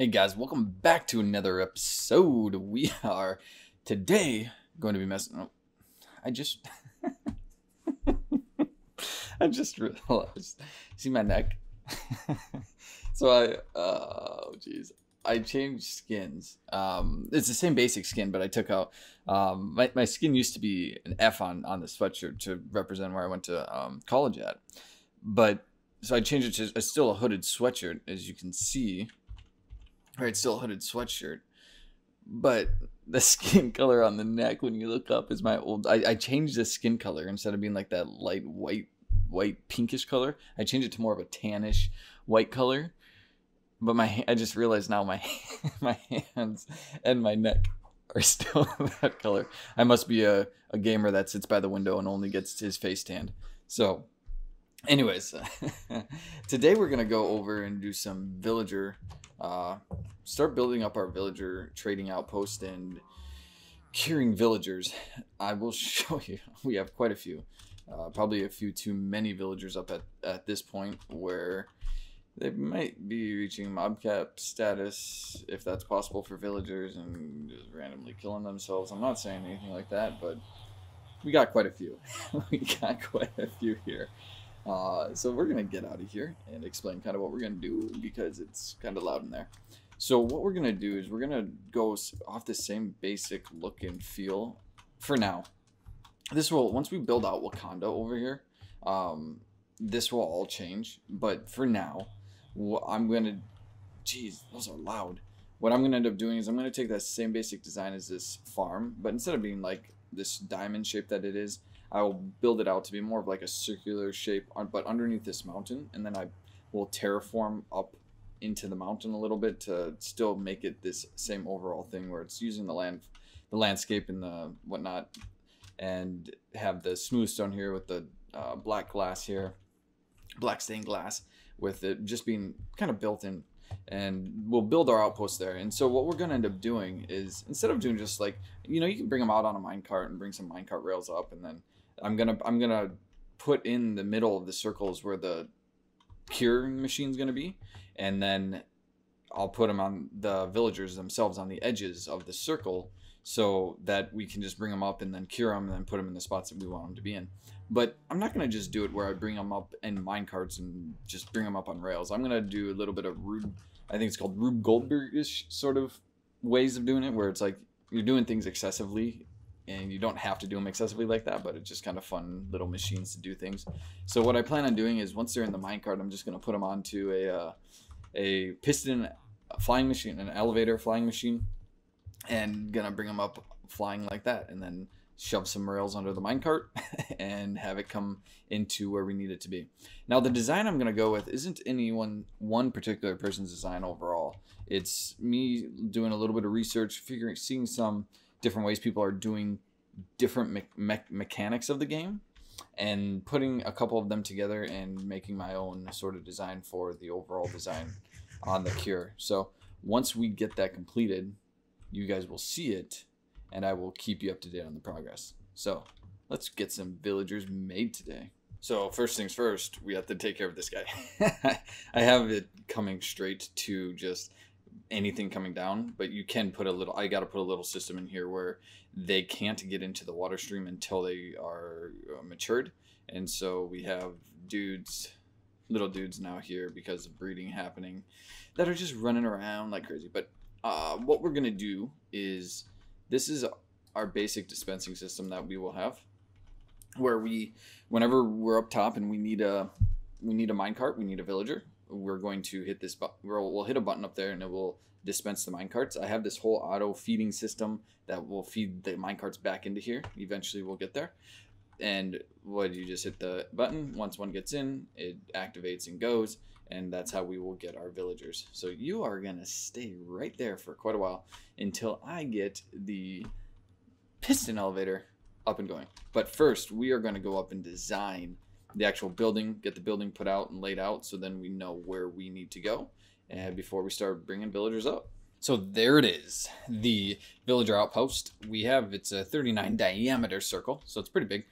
Hey guys, welcome back to another episode. We are today going to be messing up. I just realized. See my neck? So oh jeez. I changed skins. It's the same basic skin, but I took out my skin used to be an F on the sweatshirt to represent where I went to college at. But so I changed it to still a hooded sweatshirt, as you can see. Right, still a hooded sweatshirt, but the skin color on the neck when you look up is my old. I changed the skin color instead of being like that light white pinkish color. I changed it to more of a tannish white color. But I just realized now my hands and my neck are still that color. I must be a gamer that sits by the window and only gets his face tanned. So, anyways, today we're gonna go over and do some villager. Start building up our villager trading outpost and curing villagers. I will show you. We have quite a few. Probably a few too many villagers up at this point where they might be reaching mob cap status, if that's possible for villagers, and just randomly killing themselves. I'm not saying anything like that, but we got quite a few. We got quite a few here. So we're going to get out of here and explain kind of what we're going to do because it's kind of loud in there. So what we're going to do is we're going to go off the same basic look and feel for now. This will, once we build out Wakanda over here, this will all change. But for now, what I'm going to, geez, those are loud. What I'm going to end up doing is I'm going to take that same basic design as this farm, but instead of being like this diamond shape that it is, I will build it out to be more of like a circular shape, but underneath this mountain, and then I will terraform up into the mountain a little bit to still make it this same overall thing where it's using the landscape and the whatnot, and have the smooth stone here with the black glass here, black stained glass, with it just being kind of built in. And we'll build our outpost there. And so what we're going to end up doing is, instead of doing just like, you know, you can bring them out on a minecart and bring some minecart rails up, and then I'm gonna put in the middle of the circles where the curing machine's gonna be, and then I'll put them on the villagers themselves on the edges of the circle so that we can just bring them up and then cure them and then put them in the spots that we want them to be in. But I'm not gonna just do it where I bring them up in minecarts and just bring them up on rails. I'm gonna do a little bit of Rube, I think it's called Rube Goldberg-ish sort of ways of doing it, where it's like you're doing things excessively. And you don't have to do them excessively like that, but it's just kind of fun little machines to do things. So what I plan on doing is once they're in the minecart, I'm just going to put them onto a piston flying machine, an elevator flying machine, and going to bring them up flying like that, and then shove some rails under the minecart and have it come into where we need it to be. Now the design I'm going to go with isn't any one particular person's design overall. It's me doing a little bit of research, seeing some different ways people are doing different mechanics of the game, and putting a couple of them together and making my own sort of design for the overall design on the cure. So once we get that completed, you guys will see it, and I will keep you up to date on the progress. So let's get some villagers made today. So first things first, we have to take care of this guy. I have it coming straight to just anything coming down, but you can put a little, I got to put a little system in here where they can't get into the water stream until they are matured. And so we have dudes, little dudes now here because of breeding happening that are just running around like crazy. But what we're going to do is, this is our basic dispensing system that we will have, where whenever we're up top and we need a minecart, we need a villager, we're going to hit this button. We'll hit a button up there and it will dispense the minecarts. I have this whole auto feeding system that will feed the minecarts back into here. Eventually we'll get there. And what, you just hit the button. Once one gets in, it activates and goes. And that's how we will get our villagers. So you are going to stay right there for quite a while until I get the piston elevator up and going. But first, we are going to go up and design the actual building, get the building put out and laid out, so then we know where we need to go and before we start bringing villagers up. So there it is, the villager outpost. We have, it's a 39 diameter circle, so it's pretty big.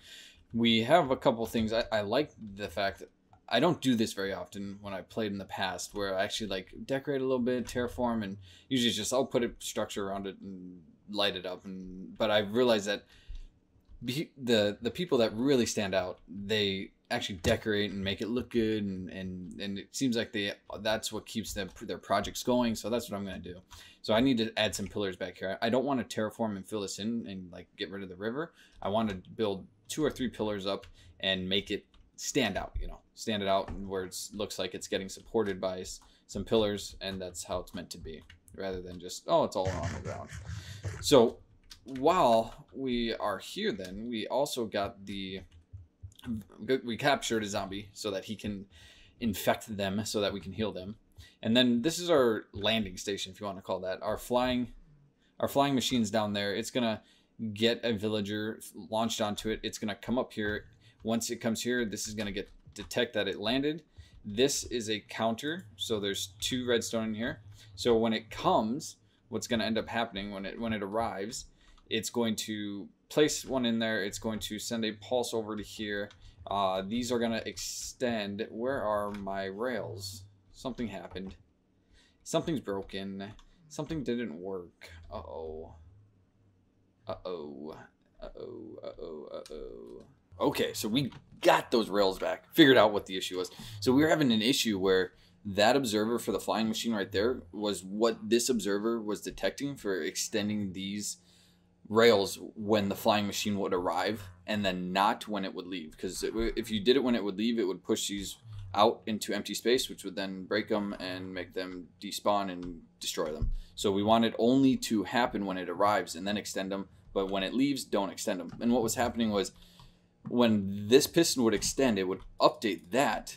We have a couple things. I like the fact that I don't do this very often when I played in the past, where I actually like decorate a little bit, terraform, and usually it's just I'll put a structure around it and light it up. And but I realized that the people that really stand out, they actually decorate and make it look good, and it seems like that's what keeps their projects going. So that's what I'm gonna do. So I need to add some pillars back here. I don't want to terraform and fill this in and like get rid of the river. I want to build 2 or 3 pillars up and make it stand out, you know, stand it out where it looks like it's getting supported by some pillars, and that's how it's meant to be, rather than just, oh, it's all on the ground. So while we are here, then we also got we captured a zombie so that he can infect them so that we can heal them. And then this is our landing station, if you want to call that. Our flying machine's down there. It's gonna get a villager launched onto it. It's gonna come up here. Once it comes here, this is going to detect that it landed. This is a counter, so there's 2 redstone in here. So when it comes, what's going to end up happening when it arrives, it's going to place 1 in there. It's going to send a pulse over to here. These are going to extend. Where are my rails? Something happened. Something's broken. Something didn't work. Uh-oh. Uh-oh. Uh-oh. Uh-oh. Uh-oh. Okay, so we got those rails back, figured out what the issue was. So we were having an issue where that observer for the flying machine right there was what this observer was detecting for extending these rails when the flying machine would arrive, and then not when it would leave. Because if you did it when it would leave, it would push these out into empty space, which would then break them and make them despawn and destroy them. So we want it only to happen when it arrives and then extend them. But when it leaves, don't extend them. And what was happening was, when this piston would extend, it would update that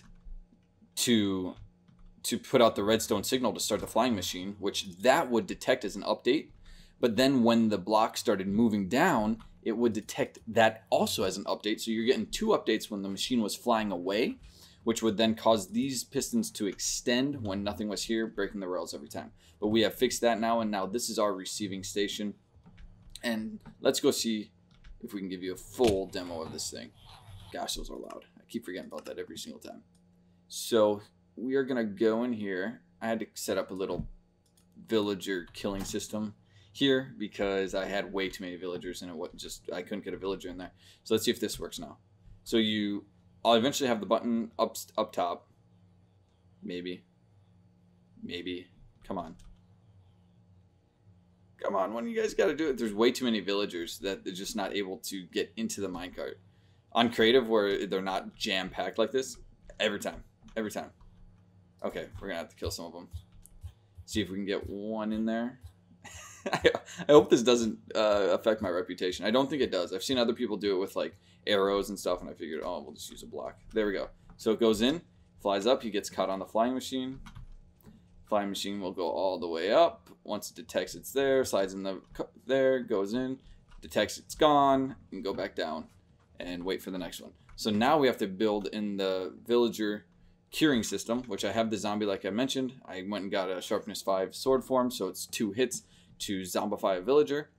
to put out the redstone signal to start the flying machine, which that would detect as an update. But then when the block started moving down, it would detect that also as an update. So you're getting 2 updates when the machine was flying away, which would then cause these pistons to extend when nothing was here, breaking the rails every time. But we have fixed that now, and now this is our receiving station. And let's go see if we can give you a full demo of this thing. Gosh, those are loud. I keep forgetting about that every single time. So we are gonna go in here. I had to set up a little villager killing system here because I had way too many villagers and I couldn't get a villager in there. So let's see if this works now. So I'll eventually have the button up top. Maybe, come on. Come on, when you guys got to do it? There's way too many villagers that they're just not able to get into the minecart. On creative, where they're not jam-packed like this, every time. Okay, we're going to have to kill some of them. See if we can get 1 in there. I hope this doesn't affect my reputation. I don't think it does. I've seen other people do it with like arrows and stuff, and I figured, oh, we'll just use a block. There we go. So it goes in, flies up, he gets caught on the flying machine. Flying machine will go all the way up. Once it detects it's there, slides in there, goes in, detects it's gone, and go back down and wait for the next one. So now we have to build in the villager curing system, which I have the zombie like I mentioned. I went and got a sharpness 5 sword form, so it's 2 hits to zombify a villager,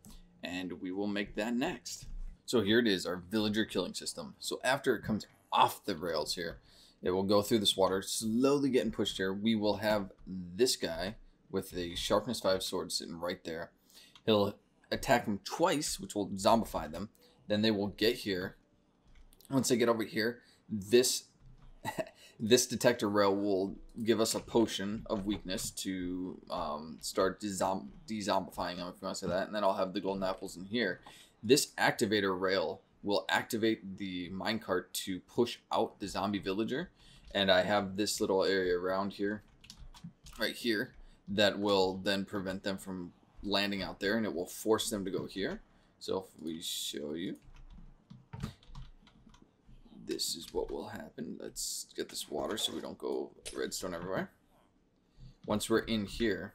and we will make that next. So here it is, our villager killing system. So after it comes off the rails here, it will go through this water, slowly getting pushed here. We will have this guy with a sharpness 5 sword sitting right there. He'll attack them twice, which will zombify them. Then they will get here. Once they get over here, this detector rail will give us a potion of weakness to start de-zombifying them, if you want to say that. And then I'll have the golden apples in here. This activator rail will activate the minecart to push out the zombie villager. And I have this little area around here, right here, that will then prevent them from landing out there, and it will force them to go here. So if we show you, this is what will happen. Let's get this water so we don't go redstone everywhere. Once we're in here,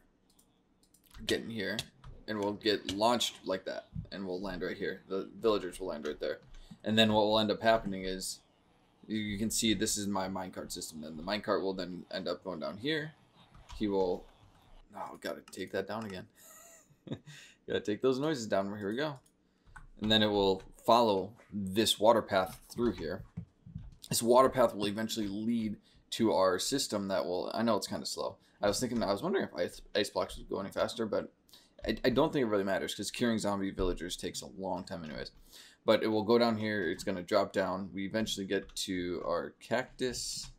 get in here, and we'll get launched like that, and we'll land right here. The villagers will land right there. And then what will end up happening is, you can see this is my minecart system. Then the minecart will then end up going down here. He will, oh, gotta take that down again. Gotta take those noises down. Here we go. And then it will follow this water path through here. This water path will eventually lead to our system that will, I know it's kind of slow. I was wondering if ice blocks would go any faster, but I don't think it really matters because curing zombie villagers takes a long time anyways. But it will go down here. It's going to drop down. We eventually get to our cactus,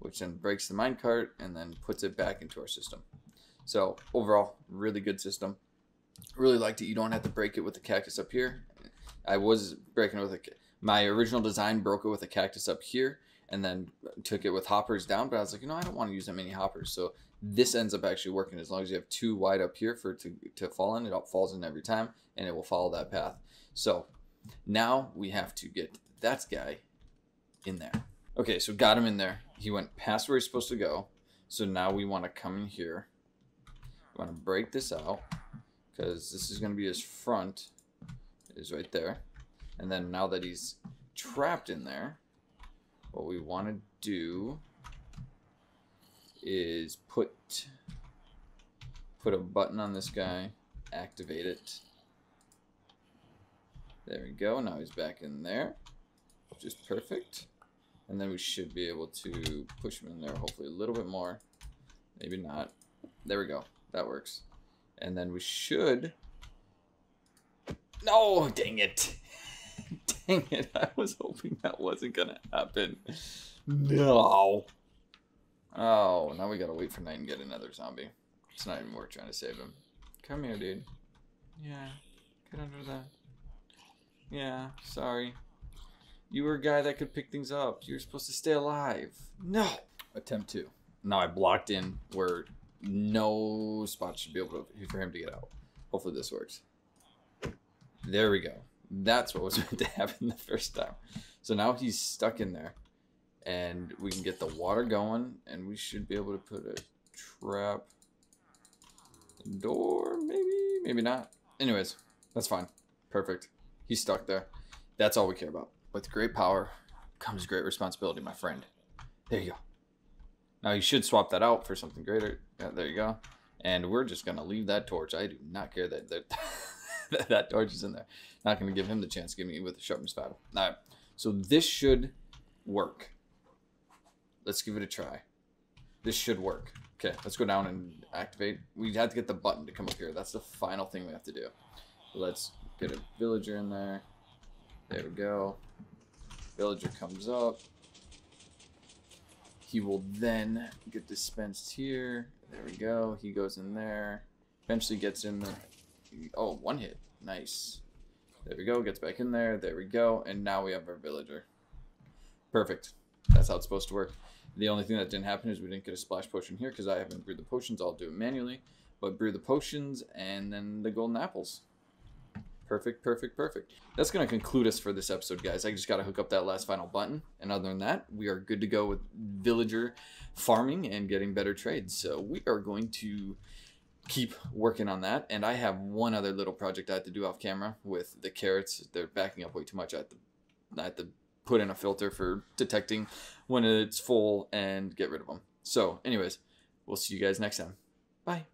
which then breaks the minecart and then puts it back into our system. So overall, really good system. Really liked it. You don't have to break it with the cactus up here. I was breaking it with a, my original design broke it with a cactus up here and then took it with hoppers down, but I was like, you know, I don't want to use that many hoppers. So this ends up actually working as long as you have two wide up here for it to fall in. It all falls in every time and it will follow that path. So now we have to get that guy in there. Okay, so got him in there. He went past where he's supposed to go. So now we want to come in here. We want to break this out because this is going to be his front, is right there. And then now that he's trapped in there, what we want to do is put a button on this guy, activate it. There we go. Now he's back in there, which is perfect. And then we should be able to push him in there, hopefully a little bit more. Maybe not. There we go. That works. And then we should... No, dang it. Dang it, I was hoping that wasn't gonna happen. No. Oh, now we gotta wait for night and get another zombie. It's not even worth trying to save him. Come here, dude. Yeah, get under that. Yeah, sorry. You were a guy that could pick things up. You were supposed to stay alive. No. Attempt 2. Now I blocked in where no spot should be able to, for him to get out. Hopefully this works. There we go. That's what was meant to happen the first time. So now he's stuck in there and we can get the water going and we should be able to put a trap door, maybe, maybe not. Anyways, that's fine. Perfect. He's stuck there. That's all we care about. With great power comes great responsibility, my friend. There you go. Now you should swap that out for something greater. Yeah, there you go. And we're just going to leave that torch. I do not care that that torch is in there. Not going to give him the chance to give me with the sharpened battle. All right. So this should work. Let's give it a try. This should work. Okay. Let's go down and activate. We have to get the button to come up here. That's the final thing we have to do. Let's get a villager in there. There we go. Villager comes up. He will then get dispensed here. There we go. He goes in there. Eventually gets in there. Oh, one hit. Nice. There we go. Gets back in there. There we go. And now we have our villager. Perfect. That's how it's supposed to work. The only thing that didn't happen is we didn't get a splash potion here because I haven't brewed the potions. I'll do it manually. But brew the potions and then the golden apples. Perfect, perfect, perfect. That's going to conclude us for this episode, guys. I just got to hook up that last final button. And other than that, we are good to go with villager farming and getting better trades. So we are going to... keep working on that. And I have one other little project I had to do off camera with the carrots. They're backing up way too much. I had to put in a filter for detecting when it's full and get rid of them. So anyways, we'll see you guys next time. Bye.